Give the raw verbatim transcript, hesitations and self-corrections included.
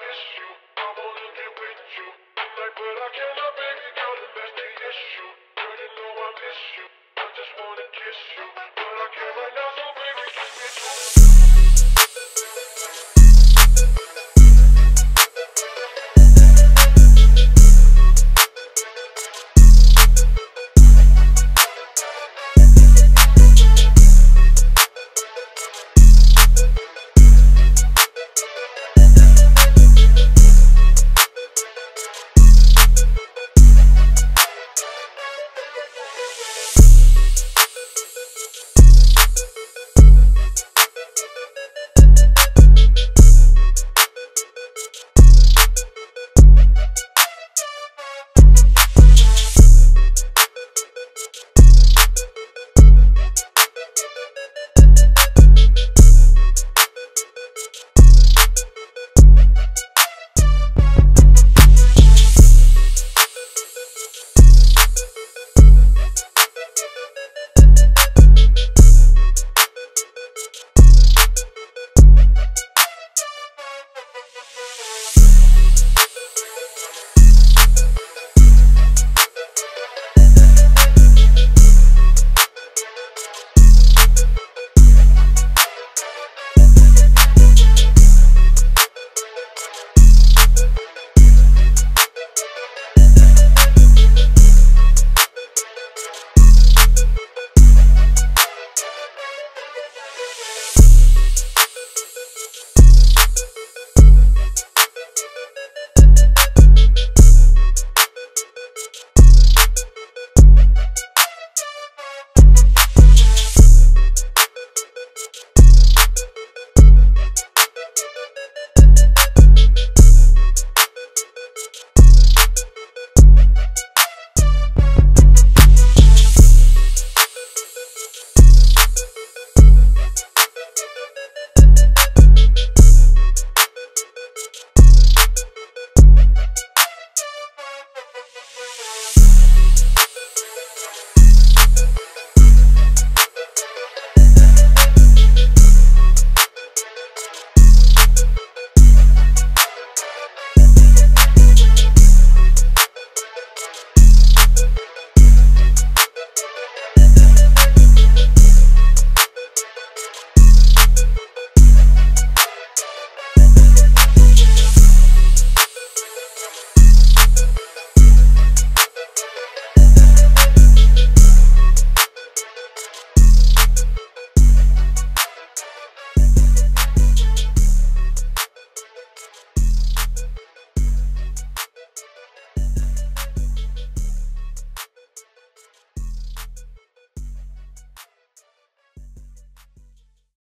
miss you.